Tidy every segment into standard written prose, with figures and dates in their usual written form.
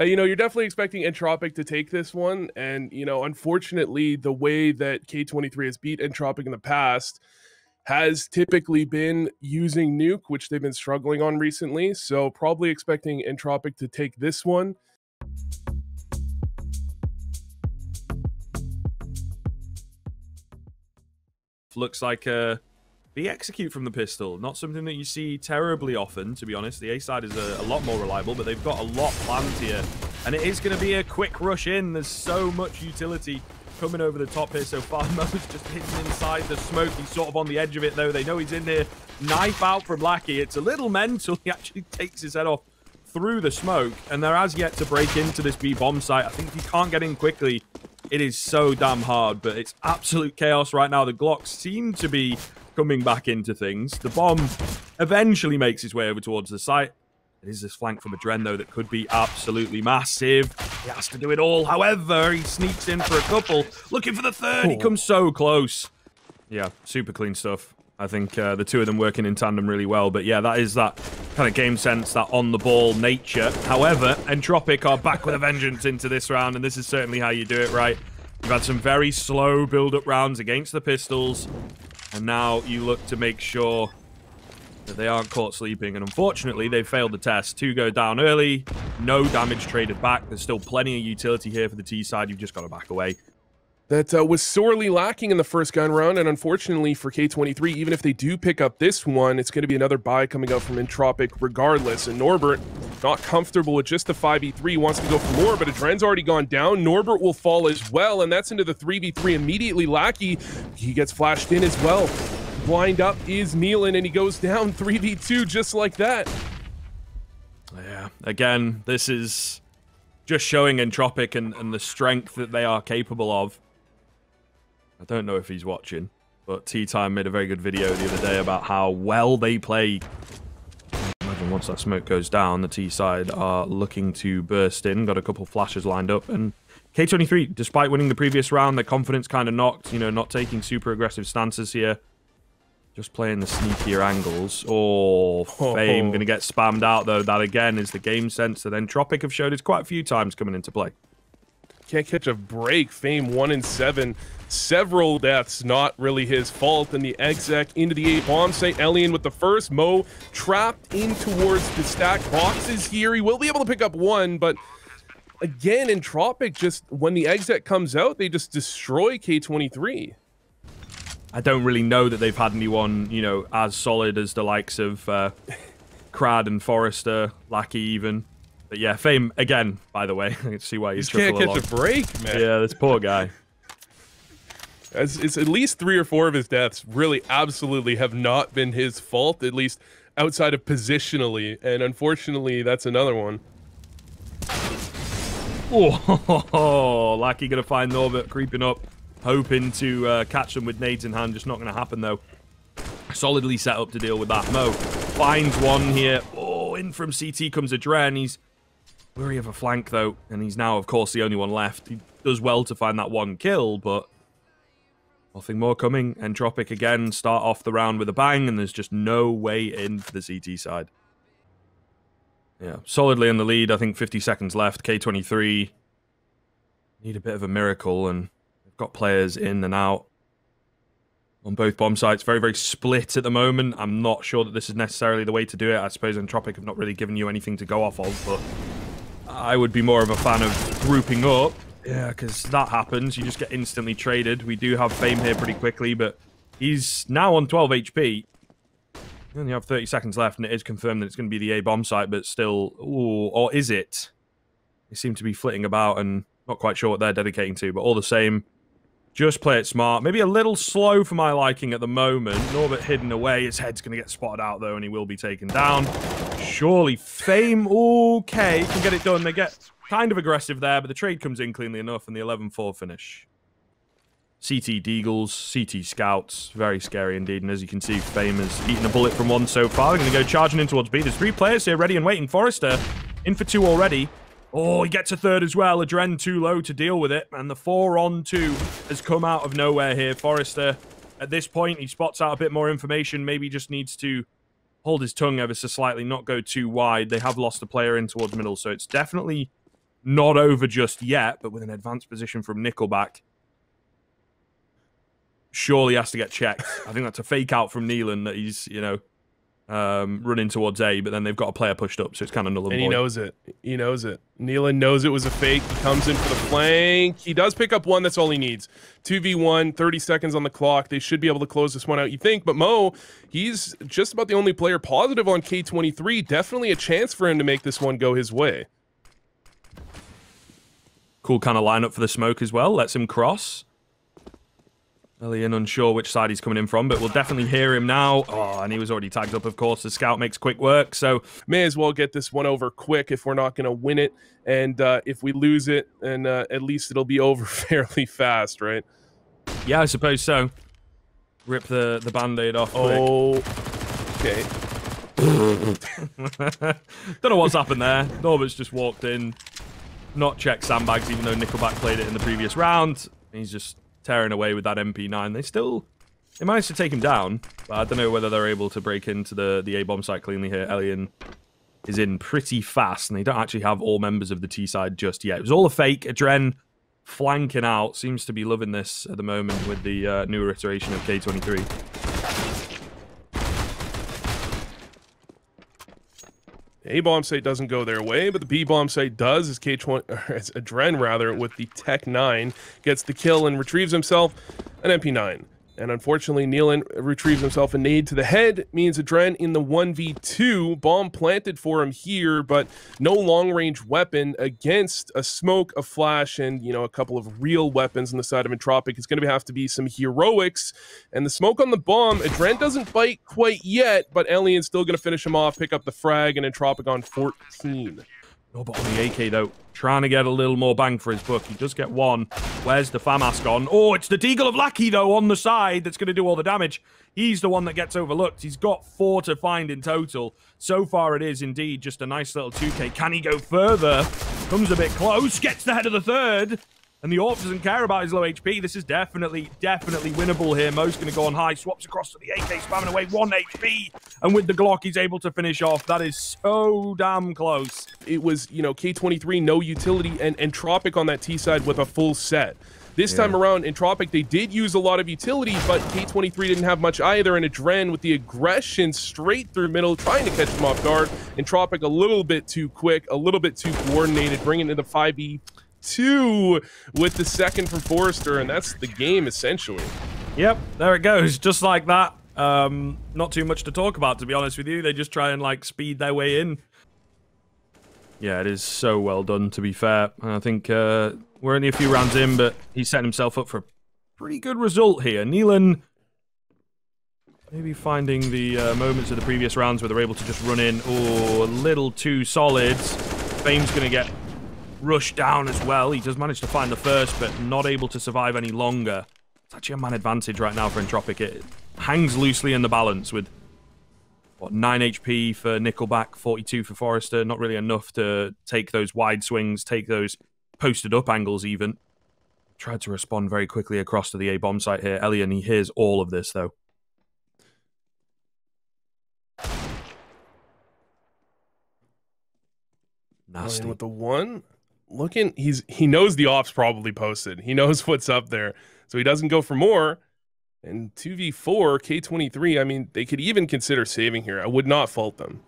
you know, you're definitely expecting Entropiq to take this one. And, you know, unfortunately, the way that K23 has beat Entropiq in the past has typically been using Nuke, which they've been struggling on recently. So probably expecting Entropiq to take this one. Looks like the execute from the pistol, not something that you see terribly often, to be honest. The A side is a lot more reliable, but they've got a lot planned here, and it is going to be a quick rush in. There's so much utility coming over the top here so far. Mo's just hidden inside the smoke. He's sort of on the edge of it though. They know he's in there. Knife out from Lackey. It's a little mental. He actually takes his head off through the smoke, and they're as yet to break into this B bomb site. I think if you can't get in quickly, it is so damn hard, but it's absolute chaos right now. The Glocks seem to be coming back into things. The bomb eventually makes his way over towards the site. It is this flank from Adreno, though, that could be absolutely massive. He has to do it all. However, he sneaks in for a couple. Looking for the third. He comes so close. Yeah, super clean stuff. I think the two of them working in tandem really well. But yeah, that is that kind of game sense, that on-the-ball nature. However, Entropiq are back with a vengeance into this round, and this is certainly how you do it, right? You've had some very slow build-up rounds against the pistols, and now you look to make sure that they aren't caught sleeping. And unfortunately, they failed the test. Two go down early, no damage traded back. There's still plenty of utility here for the T side. You've just got to back away. That was sorely lacking in the first gun round, and unfortunately for K23, even if they do pick up this one, it's going to be another buy coming up from Entropiq regardless. And Norbert, not comfortable with just the 5v3, wants to go for more, but Adren's already gone down. Norbert will fall as well, and that's into the 3v3 immediately. Lackey, he gets flashed in as well. Blind up is Nealon, and he goes down 3v2 just like that. Yeah, again, this is just showing Entropiq and the strength that they are capable of. I don't know if he's watching, but T-Time made a very good video the other day about how well they play. Imagine once that smoke goes down, the T-side are looking to burst in. Got a couple flashes lined up. And K23, despite winning the previous round, their confidence kind of knocked, you know, not taking super aggressive stances here. Just playing the sneakier angles. Oh, Fame going to get spammed out, though. That, again, is the game sense that Entropiq have showed us quite a few times coming into play. Can't catch a break. Fame 1 in 7. Several deaths, not really his fault. And the exec into the 8 bomb site. El1an with the first. Mo trapped in towards the stack boxes here. He will be able to pick up one, but again, Entropiq, just when the exec comes out, they just destroy K23. I don't really know that they've had anyone, you know, as solid as the likes of Krad and Forester, Lackey even. But yeah, Fame, again, by the way, I can see why he's triple can't catch a break, man. Yeah, this poor guy. It's at least 3 or 4 of his deaths really absolutely have not been his fault, at least outside of positionally. And unfortunately, that's another one. Oh, Lackey going to find Norbert creeping up, hoping to catch them with nades in hand. Just not going to happen, though. Solidly set up to deal with that. Mo finds one here. Oh, in from CT comes Adren. He's weary of a flank, though, and he's now, of course, the only one left. He does well to find that one kill, but nothing more coming. Entropiq again start off the round with a bang, and there's just no way in for the CT side. Yeah, solidly in the lead. I think 50 seconds left. K23 need a bit of a miracle, and they've got players in and out on both bomb sites. Very, very split at the moment. I'm not sure that this is necessarily the way to do it. I suppose Entropiq have not really given you anything to go off of, but I would be more of a fan of grouping up. Yeah, because that happens. You just get instantly traded. We do have Fame here pretty quickly, but he's now on 12 HP. You only have 30 seconds left, and it is confirmed that it's going to be the A bomb site, but still, ooh, or is it? They seem to be flitting about and not quite sure what they're dedicating to, but all the same, just play it smart. Maybe a little slow for my liking at the moment. Norbert hidden away. His head's going to get spotted out, though, and he will be taken down. Surely Fame, okay, can get it done. They get kind of aggressive there, but the trade comes in cleanly enough, and the 11-4 finish. CT Deagles, CT Scouts. Very scary indeed, and as you can see, Fame has eaten a bullet from one so far. They're going to go charging in towards B. There's 3 players here ready and waiting. Forester in for 2 already. Oh, he gets a third as well. Adren too low to deal with it. And the 4 on 2 has come out of nowhere here. Forester, at this point, he spots out a bit more information. Maybe just needs to hold his tongue ever so slightly, not go too wide. They have lost a player in towards middle, so it's definitely Not over just yet, but with an advanced position from Nickelback. Surely has to get checked. I think that's a fake out from Nealon that he's, you know, running towards A, but then they've got a player pushed up, so it's kind of null and void. He knows it. He knows it. Nealon knows it was a fake. He comes in for the flank. He does pick up one. That's all he needs. 2v1, 30 seconds on the clock. They should be able to close this one out, you think, but Mo, he's just about the only player positive on K23. Definitely a chance for him to make this one go his way. Cool kind of lineup for the smoke as well. Lets him cross. Elian unsure which side he's coming in from, but we'll definitely hear him now. Oh, and he was already tagged up, of course. The scout makes quick work, so may as well get this one over quick if we're not going to win it. And if we lose it, and at least it'll be over fairly fast, right? Yeah, I suppose so. Rip the Band-Aid off quick. Oh, okay. Don't know what's happened there. Norbert's just walked in. Not checked sandbags, even though Nickelback played it in the previous round. He's just tearing away with that MP9. They managed to take him down, but I don't know whether they're able to break into the A-bomb site cleanly here. El1an is in pretty fast, and they don't actually have all members of the T side just yet. It was all a fake. Adreno flanking out. Seems to be loving this at the moment with the newer iteration of K23. A bomb site doesn't go their way, but the B bomb site does. As Adreno rather, with the Tech 9, gets the kill and retrieves himself an MP9. And unfortunately, Nealon retrieves himself a nade to the head. Means Adreno in the 1v2. Bomb planted for him here, but no long-range weapon against a smoke, a flash, and, you know, a couple of real weapons on the side of Entropiq. It's going to have to be some heroics. And the smoke on the bomb, Adreno doesn't bite quite yet, but El1an's still going to finish him off, pick up the frag, and Entropiq on 14. No, but on the AK, though, trying to get a little more bang for his buck. He does get one. Where's the FAMAS gone? Oh, it's the Deagle of Lackey, though, on the side that's going to do all the damage. He's the one that gets overlooked. He's got 4 to find in total. So far, it is indeed just a nice little 2K. Can he go further? Comes a bit close. Gets the head of the third. And the AWP doesn't care about his low HP. This is definitely winnable here. Mo's going to go on high. Swaps across to the AK, spamming away 1 HP. And with the Glock, he's able to finish off. That is so damn close. It was, you know, K23, no utility, and Entropiq on that T side with a full set. This time around, Entropiq, they did use a lot of utility, but K23 didn't have much either, and Adreno with the aggression straight through middle, trying to catch him off guard. Entropiq a little bit too quick, a little bit too coordinated, bringing it to the 5v2 with the second from Forester, and that's the game, essentially. Yep, there it goes, just like that. Not too much to talk about, to be honest with you. They just try and, like, speed their way in. Yeah, it is so well done, to be fair. I think we're only a few rounds in, but he's setting himself up for a pretty good result here. Nealon maybe finding the moments of the previous rounds where they're able to just run in. Oh, a little too solid. Fame's going to get rushed down as well. He does manage to find the first, but not able to survive any longer. It's actually a man advantage right now for Entropiq. It hangs loosely in the balance with, what, 9 HP for Nickelback, 42 for Forester. Not really enough to take those wide swings, take those posted up angles even. Tried to respond very quickly across to the A bomb site here. El1an, he hears all of this though. Nasty. With the one, looking, he knows the ops probably posted. He knows what's up there, so he doesn't go for more. And 2v4, K23, I mean, they could even consider saving here. I would not fault them.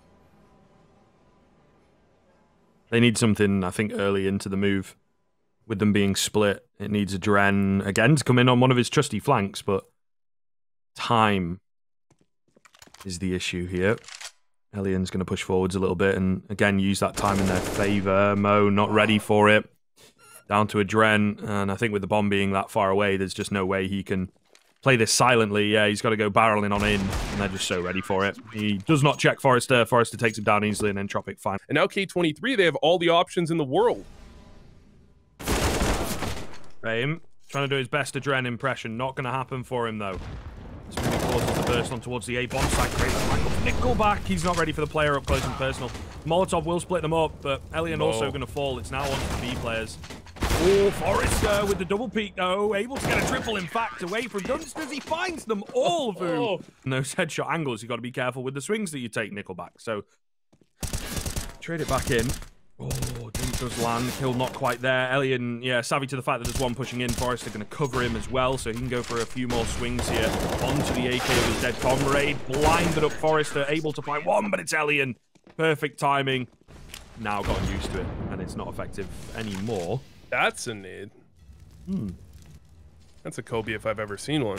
They need something, I think, early into the move. With them being split, it needs Adreno again to come in on one of his trusty flanks, but time is the issue here. El1an's going to push forwards a little bit and, again, use that time in their favor. Mo not ready for it. Down to Adreno, and I think with the bomb being that far away, there's just no way he can play this silently. Yeah, he's got to go barreling on in, and they're just so ready for it. He does not check Forester. Forester takes him down easily, and Entropiq fine. And now K23, they have all the options in the world. Fame trying to do his best Adreno impression. Not going to happen for him, though. It's really close to the burst on towards the A bomb site. Great angle for Nickelback. He's not ready for the player up close and personal. Molotov will split them up, but El1an also going to fall. It's now on to the B players. Oh, Forester with the double peek, though. Able to get a triple, in fact, away from Dunsters. He finds them all, Vu. And those headshot angles, you've got to be careful with the swings that you take, Nickelback. So, trade it back in. Oh, Dunsters does land. The kill not quite there. El1an, yeah, savvy to the fact that there's one pushing in. Forester going to cover him as well, so he can go for a few more swings here onto the AK of his dead comrade. Blinded up Forester, able to find one, but it's El1an. Perfect timing. Now gotten used to it, and it's not effective anymore. That's a nade. Hmm. That's a Kobe if I've ever seen one.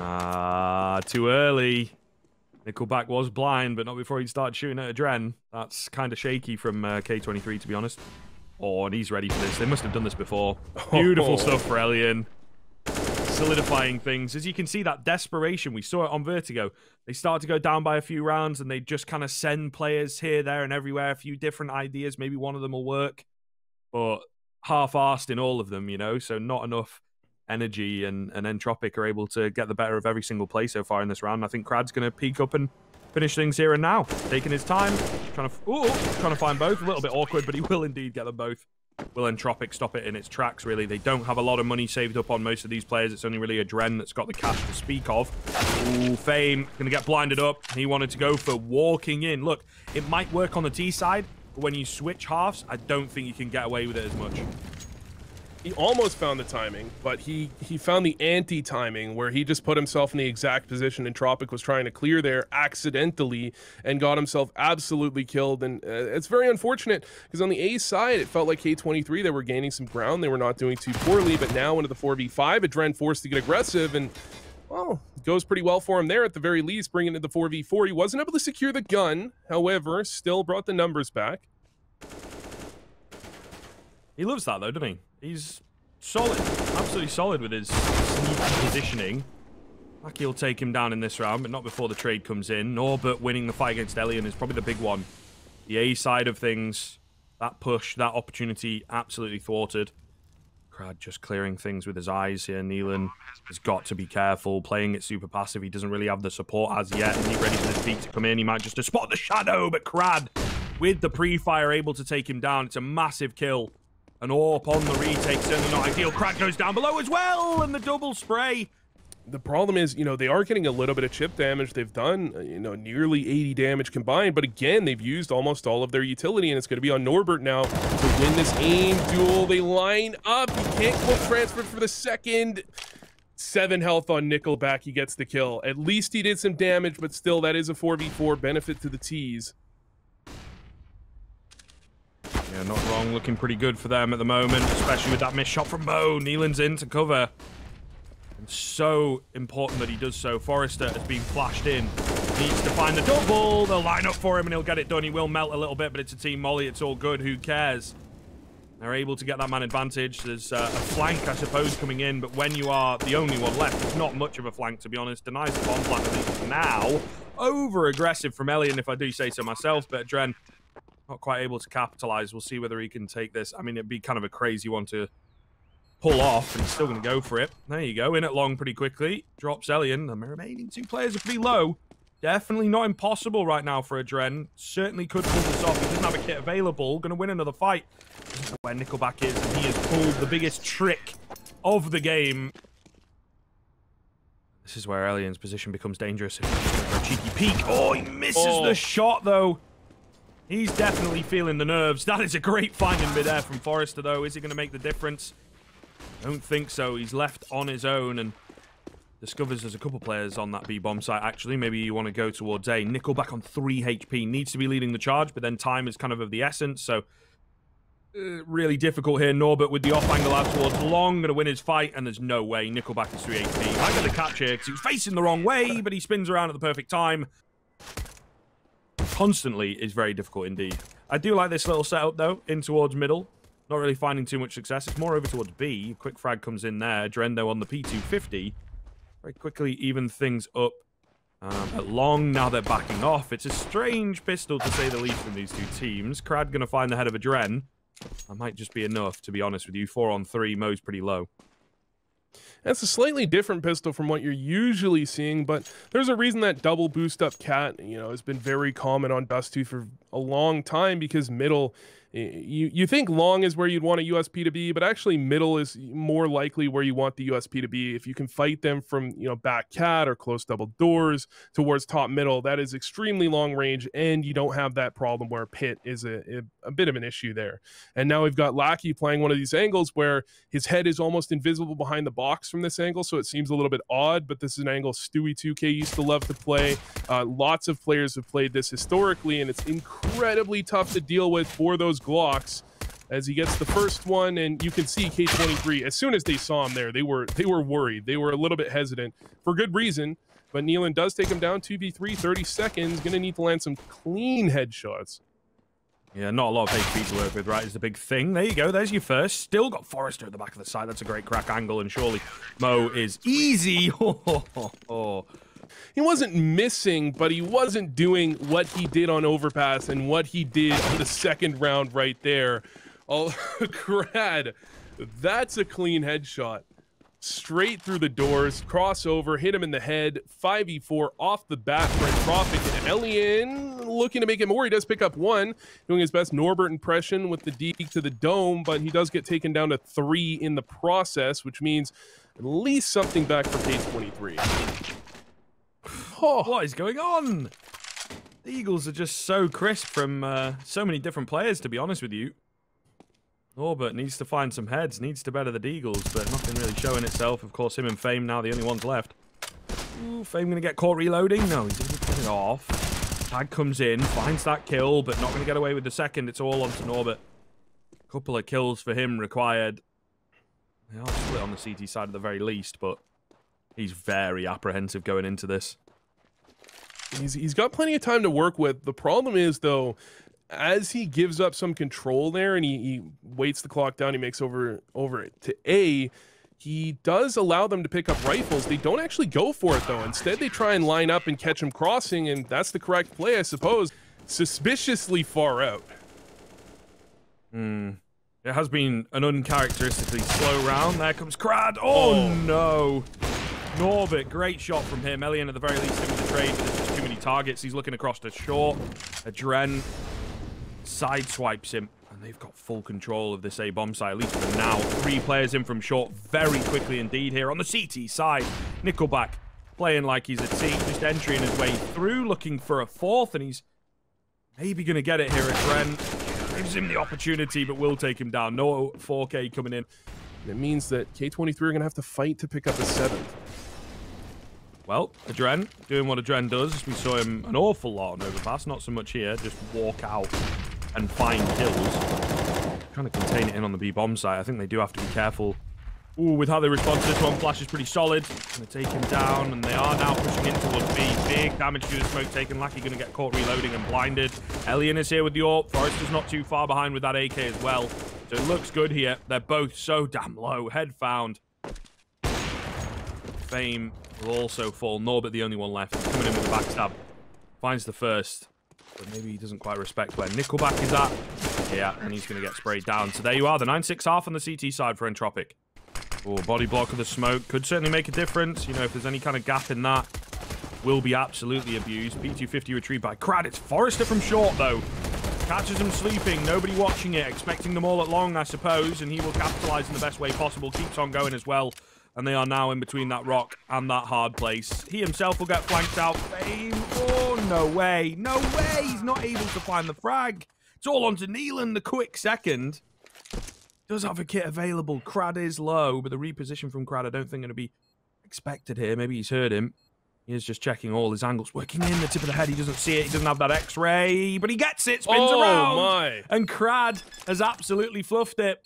Ah, too early. Nickelback was blind, but not before he'd started shooting at Adreno. That's kind of shaky from K23, to be honest. Oh, and he's ready for this. They must have done this before. Beautiful stuff for El1an. Solidifying things. As you can see, that desperation, we saw it on Vertigo. They start to go down by a few rounds, and they just kind of send players here, there, and everywhere. A few different ideas. Maybe one of them will work. But half-assed in all of them, you know? So not enough energy, and Entropiq are able to get the better of every single play so far in this round. I think Krad's going to peek up and finish things here and now. Taking his time, trying to find both. A little bit awkward, but he will indeed get them both. Will Entropiq stop it in its tracks, really? They don't have a lot of money saved up on most of these players. It's only really Adreno that's got the cash to speak of. Ooh, Fame going to get blinded up. He wanted to go for walking in. Look, it might work on the T side, but when you switch halves, I don't think you can get away with it as much. He almost found the timing, but he found the anti-timing where he just put himself in the exact position Entropiq was trying to clear there accidentally and got himself absolutely killed. And it's very unfortunate because on the A side, it felt like K23, they were gaining some ground. They were not doing too poorly, but now into the 4v5, Adreno forced to get aggressive and, well, it goes pretty well for him there at the very least, bringing it to the 4v4. He wasn't able to secure the gun, however, still brought the numbers back. He loves that though, doesn't he? He's solid, absolutely solid with his sneaky positioning. Lackey will take him down in this round, but not before the trade comes in. Norbert winning the fight against El1an is probably the big one. The A side of things, that push, that opportunity, absolutely thwarted. Krad just clearing things with his eyes here. Nealon has got to be careful, playing it super passive. He doesn't really have the support as yet. Is he ready for this peak to come in? He might just spot the shadow, but Krad, with the pre-fire, able to take him down. It's a massive kill. An AWP on the retake, certainly not ideal. Krad goes down below as well, and the double spray. The problem is, you know, they are getting a little bit of chip damage. They've done, you know, nearly 80 damage combined, but again, they've used almost all of their utility, and it's going to be on Norbert now to win this aim duel. They line up. He can't quote transfer for the second. 7 health on Nickelback. He gets the kill. At least he did some damage, but still, that is a 4v4 benefit to the T's. Yeah, not wrong. Looking pretty good for them at the moment, especially with that missed shot from Bo. Nealon's in to cover. It's so important that he does so. Forester has been flashed in. Needs to find the double. They'll line up for him and he'll get it done. He will melt a little bit, but it's a team molly. It's all good. Who cares? They're able to get that man advantage. There's a flank, I suppose, coming in, but when you are the only one left, it's not much of a flank, to be honest. Denies the bomb plant at least now. Over-aggressive from El1an, if I do say so myself, but Adreno not quite able to capitalize. We'll see whether he can take this. I mean, it'd be kind of a crazy one to pull off, and he's still going to go for it. There you go. In at long pretty quickly. Drops El1an. The remaining 2 players are pretty low. Definitely not impossible right now for Adreno. Certainly could pull this off. He doesn't have a kit available. Going to win another fight. Where Nickelback is, and he has pulled the biggest trick of the game. This is where El1an's position becomes dangerous. If he's going for a cheeky peek. Oh, he misses the shot, though. He's definitely feeling the nerves. That is a great find in midair from Forester, though. Is he going to make the difference? I don't think so. He's left on his own and discovers there's a couple players on that B-bomb site, actually. Maybe you want to go towards A. Nickelback on 3 HP. Needs to be leading the charge, but then time is kind of the essence, so really difficult here. Norbert with the off-angle out towards long. Going to win his fight, and there's no way. Nickelback is 3 HP. I got the catch here because he was facing the wrong way, but he spins around at the perfect time. Constantly is very difficult indeed. I do like this little setup though, in towards middle. Not really finding too much success. It's more over towards B. Quick frag comes in there. Adreno on the P250. Very quickly even things up. At long, now they're backing off. It's a strange pistol to say the least from these 2 teams. Krad going to find the head of Adreno. That might just be enough, to be honest with you. 4 on 3, Mo's pretty low. That's a slightly different pistol from what you're usually seeing, but there's a reason that double boost up cat, you know, has been very common on Dust2 for a long time, because middle, you think long is where you'd want a USP to be, but actually middle is more likely where you want the USP to be. If you can fight them from, you know, back cat or close double doors towards top middle, that is extremely long range, and you don't have that problem where pit is a bit of an issue there. And now we've got Lackey playing one of these angles where his head is almost invisible behind the box from this angle, so it seems a little bit odd, but this is an angle Stewie2K used to love to play. Lots of players have played this historically, and it's incredibly tough to deal with for those Glocks. As he gets the first one, and you can see K23, as soon as they saw him there, they were worried, they were a little bit hesitant for good reason. But Nealon does take him down. 2v3, 30 seconds, gonna need to land some clean headshots. Yeah, not a lot of HP to work with, right, is the big thing. There you go, there's your first. Still got Forester at the back of the side. That's a great crack angle, and surely Mo is easy. He wasn't missing, but he wasn't doing what he did on Overpass and what he did in the second round right there. Oh, Krad, that's a clean headshot. Straight through the doors, crossover, hit him in the head. 5v4 off the bat for Entropiq, and El1an looking to make it more. He does pick up one, doing his best Norbert impression with the deke to the dome, but he does get taken down to 3 in the process, which means at least something back for K23. Oh, what is going on? The Eagles are just so crisp from so many different players, to be honest with you. Norbert needs to find some heads, needs to better the Deagles, but nothing really showing itself. Of course, him and Fame now the only ones left. Ooh, Fame going to get caught reloading? No, he's going to get it off. Tag comes in, finds that kill, but not going to get away with the second. It's all on to Norbert. Couple of kills for him required. They are split on the CT side at the very least, but he's very apprehensive going into this. He's got plenty of time to work with. The problem is, though, as he gives up some control there and he waits the clock down, he makes over to A. He does allow them to pick up rifles. They don't actually go for it, though. Instead, they try and line up and catch him crossing, and that's the correct play, I suppose. Suspiciously far out. It has been an uncharacteristically slow round. There comes Krad. Oh, no. Norbert, great shot from him. El1an at the very least in the trade. There's just too many targets. He's looking across to short. Adreno sideswipes him, and they've got full control of this A bomb site, at least for now. 3 players in from short very quickly indeed here. On the CT side, Nickelback playing like he's a T, just entering his way through, looking for a fourth, and he's maybe going to get it here. Adreno gives him the opportunity, but will take him down. No 4K coming in. It means that K23 are going to have to fight to pick up a 7th. Well, Adreno, doing what Adreno does. We saw him an awful lot on Overpass, not so much here. Just walk out and find kills. Trying to contain it in on the B-bomb site. I think they do have to be careful. Ooh, with how they respond to this one. Flash is pretty solid. Going to take him down, and they are now pushing in towards B. Big damage to the smoke taken. Lackey going to get caught reloading and blinded. El1an is here with the AWP. Forester's not too far behind with that AK as well. So it looks good here. They're both so damn low. Head found. Fame will also fall. Norbert, the only one left, coming in with a backstab. Finds the first, but maybe he doesn't quite respect where Nickelback is at. Yeah, and he's going to get sprayed down. So there you are, the 9-6 half on the CT side for Entropiq. Oh, body block of the smoke. Could certainly make a difference. You know, if there's any kind of gap in that, will be absolutely abused. P250 retrieved by Krad. It's Forester from short, though. Catches him sleeping, nobody watching it, expecting them all at long, I suppose, and he will capitalize in the best way possible. Keeps on going as well. And they are now in between that rock and that hard place. He himself will get flanked out. Fame. Oh, no way. No way. He's not able to find the frag. It's all on to Nealon, the quick second. Does have a kit available. Krad is low, but the reposition from Krad I don't think going to be expected here. Maybe he's heard him. He is just checking all his angles. Working in the tip of the head. He doesn't see it. He doesn't have that X-ray. But he gets it. Spins around. My. And Krad has absolutely fluffed it.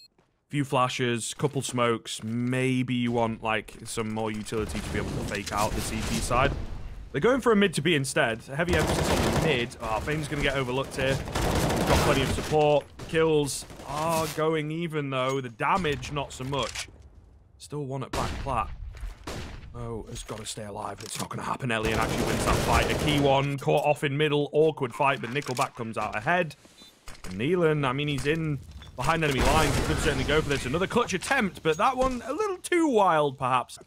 Few flashes, couple smokes. Maybe you want like some more utility to be able to fake out the CT side. They're going for a mid to B instead. A heavy emphasis on the mid. Oh, Fame's going to get overlooked here. He's got plenty of support. Kills are going even though. The damage, not so much. Still one at back plat. Oh, has got to stay alive. It's not going to happen. El1an actually wins that fight. A key one. Caught off in middle. Awkward fight, but Nickelback comes out ahead. And Nealon, I mean, he's in behind enemy lines, he could certainly go for this. Another clutch attempt, but that one a little too wild, perhaps.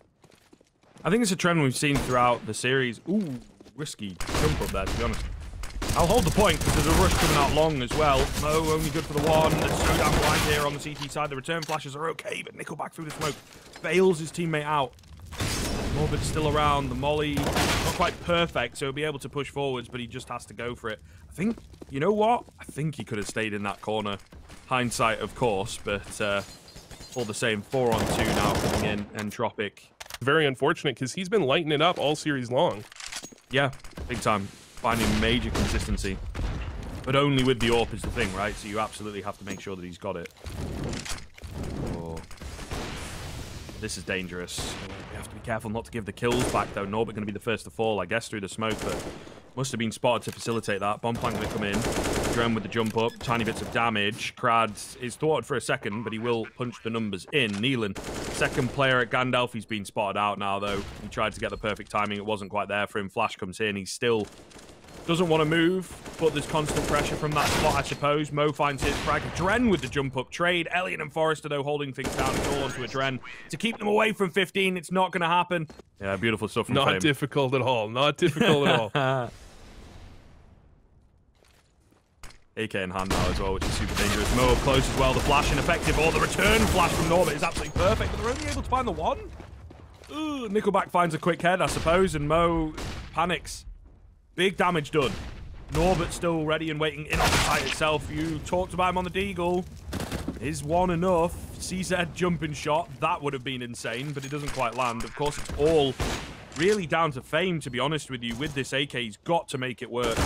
I think it's a trend we've seen throughout the series. Ooh, risky jump up there, to be honest. I'll hold the point because there's a rush coming out long as well. Mo only good for the one. That's so down blind here on the CT side. The return flashes are okay, but Nickelback through the smoke bails his teammate out. Norbert's still around. The molly not quite perfect, so he'll be able to push forwards, but he just has to go for it. I think, you know what? I think he could have stayed in that corner. Hindsight, of course, but all the same, 4-on-2 now coming in. Entropiq. Very unfortunate because he's been lighting it up all series long. Yeah, big time. Finding major consistency. But only with the AWP is the thing, right? So you absolutely have to make sure that he's got it. Oh. This is dangerous. We have to be careful not to give the kills back, though. Norbert going to be the first to fall, I guess, through the smoke, but must have been spotted to facilitate that. Bomb plant going to come in. Adreno with the jump up. Tiny bits of damage. Krad is thwarted for a second, but he will punch the numbers in. Nealon, second player at Gandalf. He's been spotted out now, though. He tried to get the perfect timing. It wasn't quite there for him. Flash comes in. He still doesn't want to move, but there's constant pressure from that spot, I suppose. Mo finds his frag. Adreno with the jump-up trade. El1an and Forester, though, holding things down. It's all onto Adreno to keep them away from 15. It's not going to happen. Yeah, beautiful stuff from Fame. Not difficult at all. Not difficult at all. AK in hand now as well, which is super dangerous. Mo up close as well. The flash ineffective. Oh, the return flash from Norbert is absolutely perfect, but they're only able to find the one. Ooh, Nickelback finds a quick head, I suppose, and Mo panics. Big damage done. Norbert still ready and waiting in on the site itself. You talked about him on the deagle. Is one enough? CZ jumping shot. That would have been insane, but it doesn't quite land. Of course, it's all really down to Fame, to be honest with you. With this AK, he's got to make it work.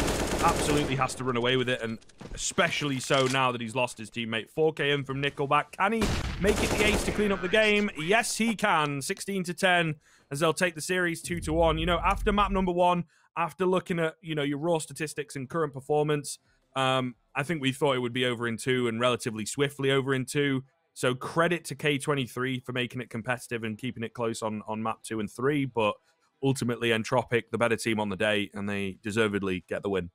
Absolutely has to run away with it, and especially so now that he's lost his teammate. 4K in from Nickelback. Can he make it the ace to clean up the game? Yes, he can. 16-10 as they'll take the series 2-1. You know, after map number one, after looking at, you know, your raw statistics and current performance, I think we thought it would be over in two and relatively swiftly over in two. So credit to K23 for making it competitive and keeping it close on map 2 and 3. But ultimately, Entropiq, the better team on the day, and they deservedly get the win.